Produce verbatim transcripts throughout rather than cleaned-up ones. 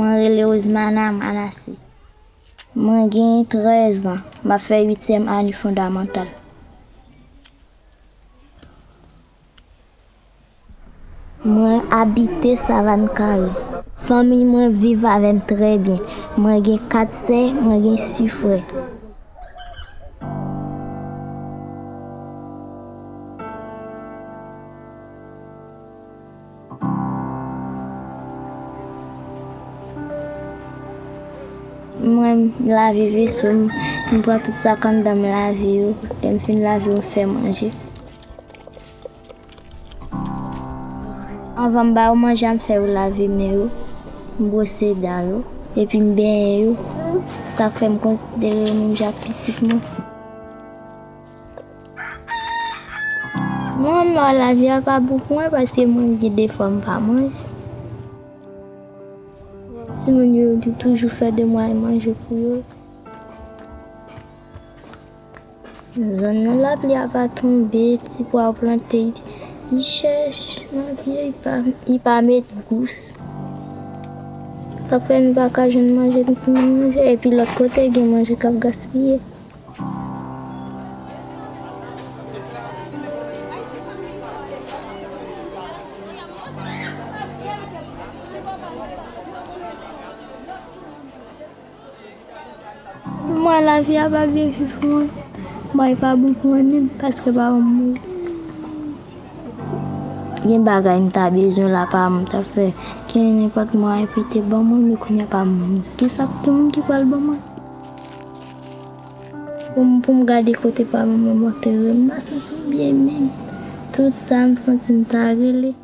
Mă rele Rosemana Manasi. Mă gândi treisprezece ani, m-a fait huitième année fondamentale. Mă habite Savane Carrée. Familia mă vive avem très bien. Mă gândi patru sœurs, mă gândi six frères. Mă la vive som, îmi prend tot ça quand dam la vie, dem fin la vie, on fait manger. Avant ba manger, am fait la vie meu, brosser dents yo, et puis me baigner yo. Ça fait me considérer même ja petit moi. Moi la vie pas beaucoup moi parce que moi j'ai des femmes pas manger. Si mon Dieu de toujours faire de moi et manger pour eux. Zone la pluie a pas tombé, petit pois planté, il cherche, non bien, il pas mettre gousse. Après, nous pas qu'à jeune manger, nous manger, et puis l'autre côté, il mange qu'à gaspiller. Moi, la vie a pas bien vivre. Moi, il pas bon pour moi-même parce que pas bon. Il y a des bagages que j'ai besoin là, pas m'ta fait. Qu'il n'y a pas de moi, et puis t'es bon, mais qu'il n'y a pas de moi. Qu'est-ce que mon qui parle bon moi? Pour me garder côté par maman, moi, je me sens bien même. Tout ça, je me sens bien.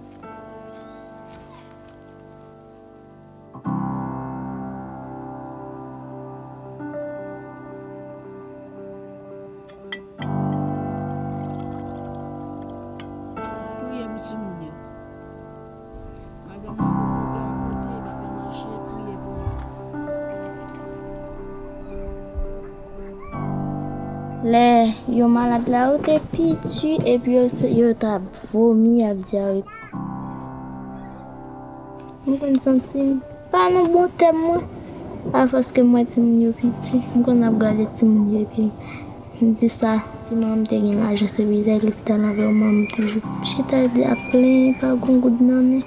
Les yo malade la route et puis tu et puis yo t'a vomi à diarrhée. Moi je me sens pas non bon terme moi parce que moi tu me petit, moi on a regardé tu me et puis me dit ça si maman te gagne l'argent c'est bizarre l'hôpital avec maman toujours. J'étais à plein pas bon goût non mais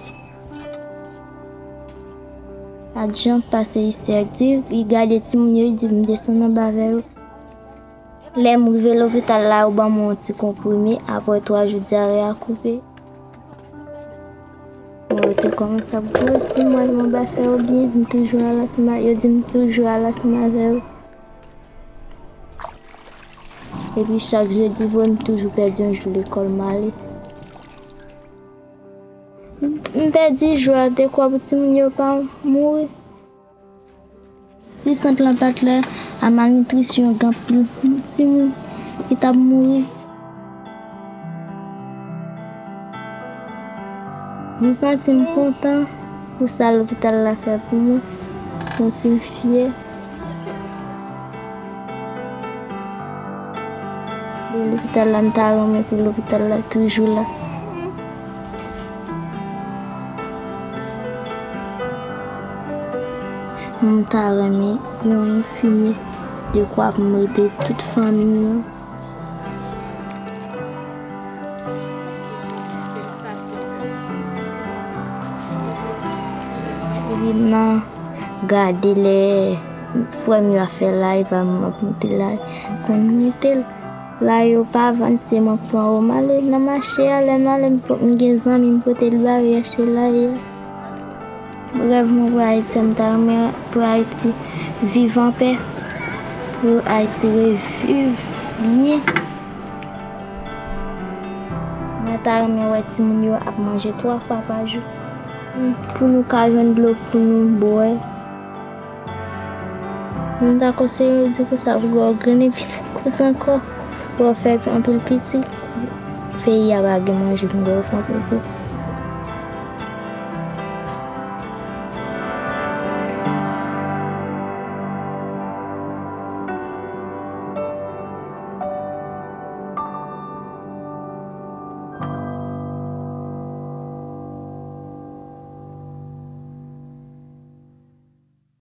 adjoint passé ici à dire il garde tu me il dit me descend en bas avec eux. Les mouvés l'hôpital là où bas mon petit comprimé après trois jours diarrhée à couper. Moi tu commences à bosser moi je m'en bats faire bien toujours à la semaine je dis toujours à la semaine et puis chaque jeudi je toujours perdu un jour l'école malé. Je perds dix jours de quoi petit mon pas mourir. Si sans la patte là à malnutrition grand pile petit monde qui t'a mourir. Je me sens content pour ça l'hôpital l'a fait pour moi. Je me sens fier. L'hôpital là m'a remis pour l'hôpital là toujours là. Mon tarame, il y a un fumier de quoi m'aider toute famille. Maintenant, gardez les fois mieux à faire là, il va m'apporter là. Qu'on est là, il n'y a pas avancé, mon point au mal, il a marché à la mal, il m'a porté le bas, il a acheté là. Bref, mon pour Haïti, pour Haïti, vivre en paix, pour Haïti, vivre bien. Ma tarme, Haïti, mon yo a mangé trois fois par jour. Pour nous, carjon de l'eau, pour nous, boire. Nous avons conseillé de ça, vous organiser petit cousin encore, pour faire un peu petit. Pays à baguer manger, pour faire un peu petit.